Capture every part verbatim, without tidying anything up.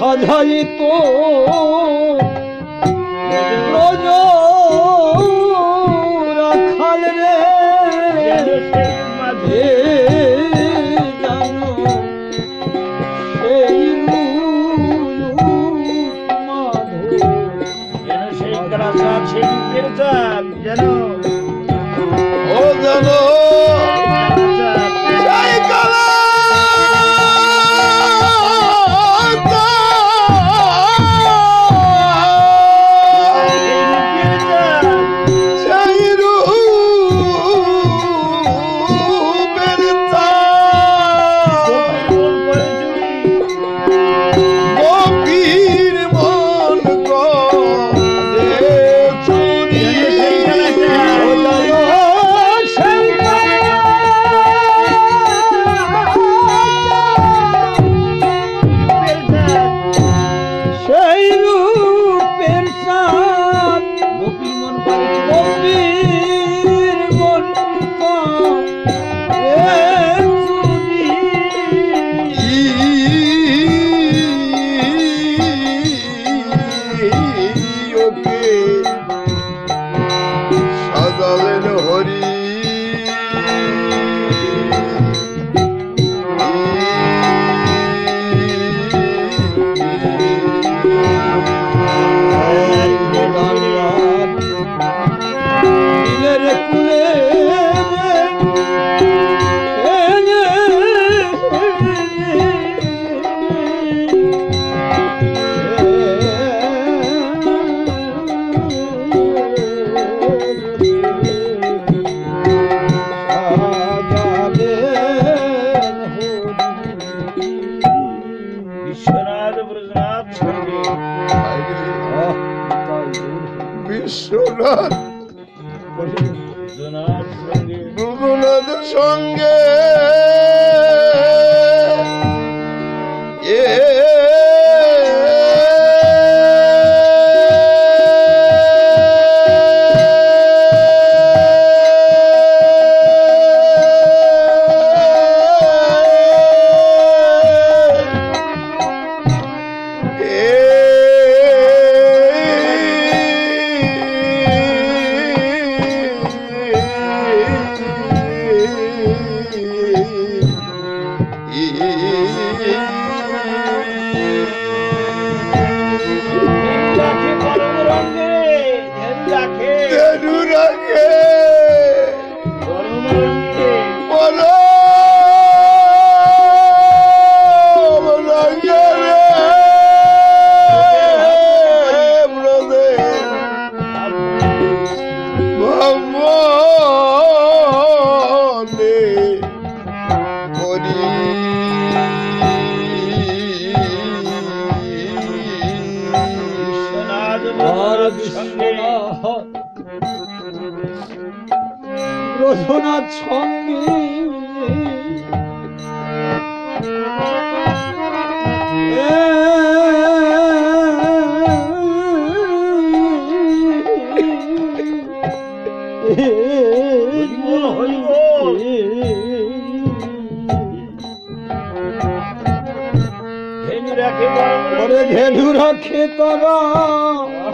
সাজাই তো সুরত দুজনার সঙ্গে রঘুনাথ সঙ্গে ধেনু রাখে তারা Oh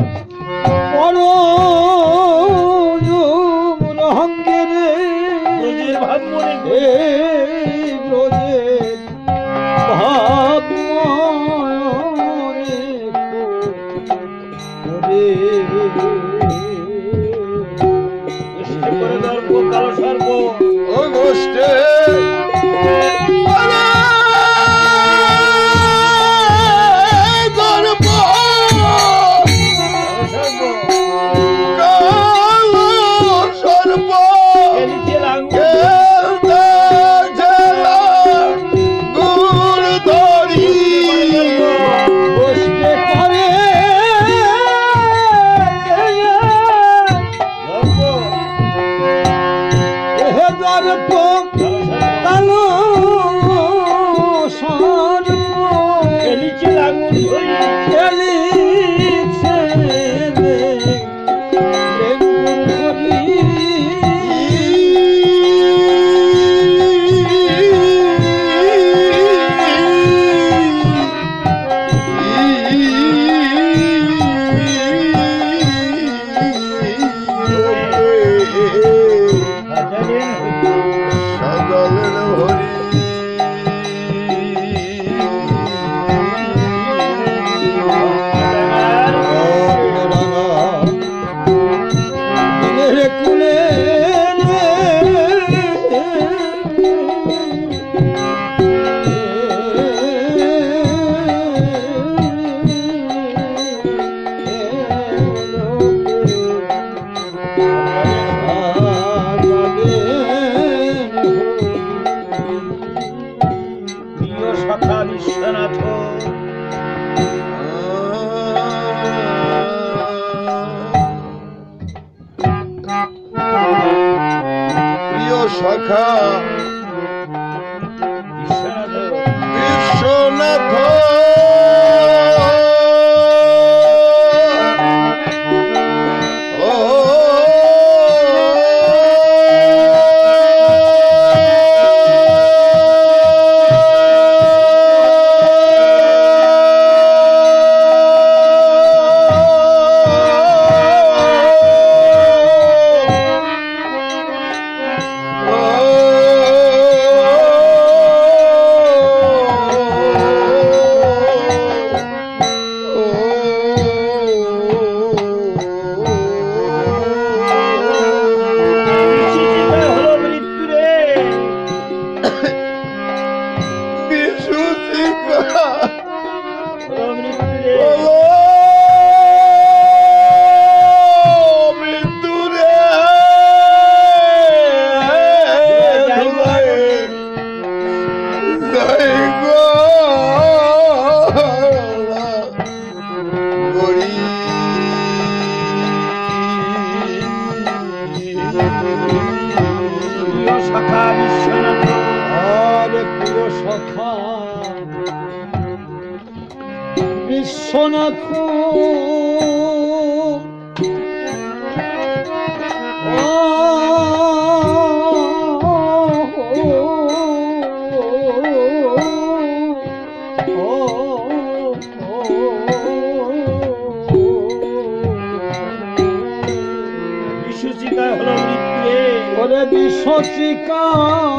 বিশ্ব নাখো বিশ্বচিকায় হলো মৃত্যু ওরে বিশ্বচিকায়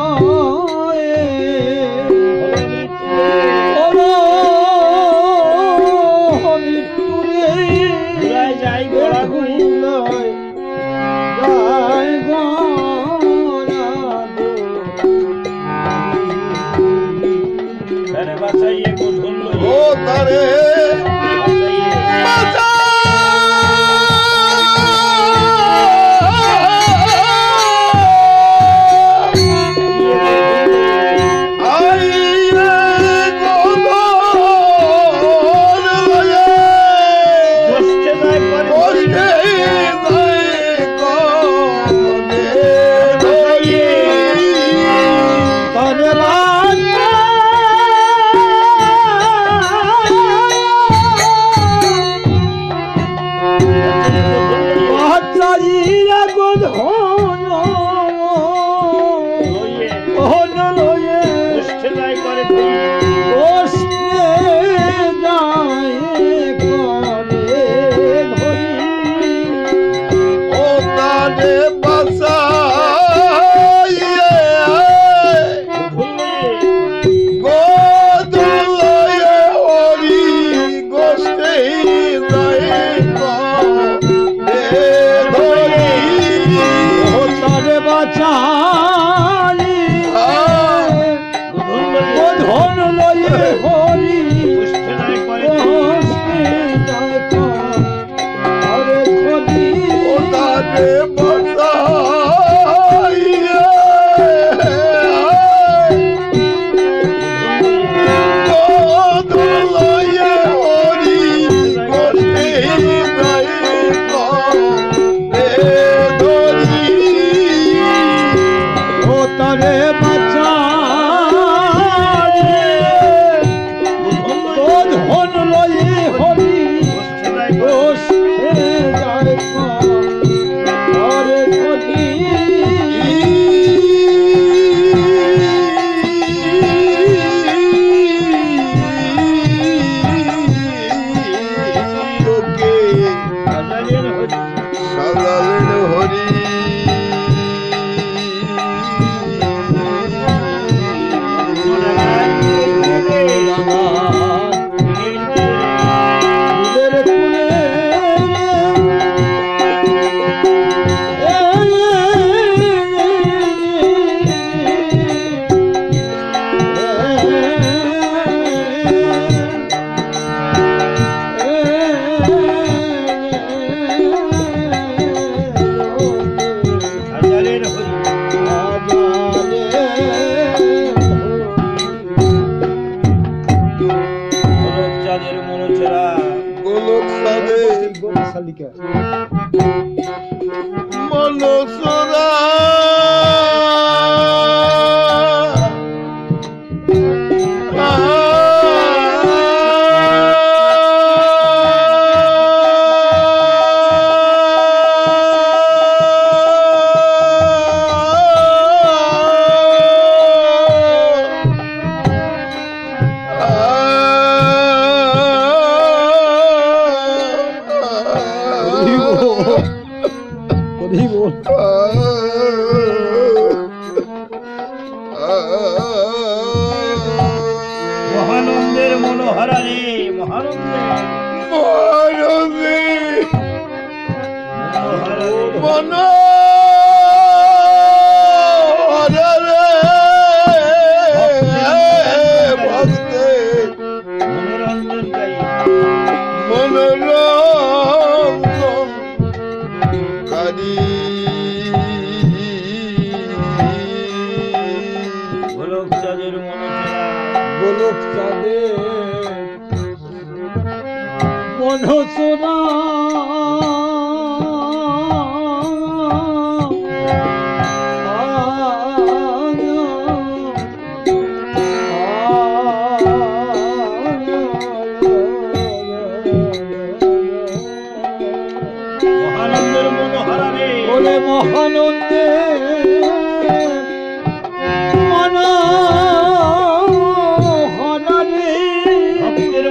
Ini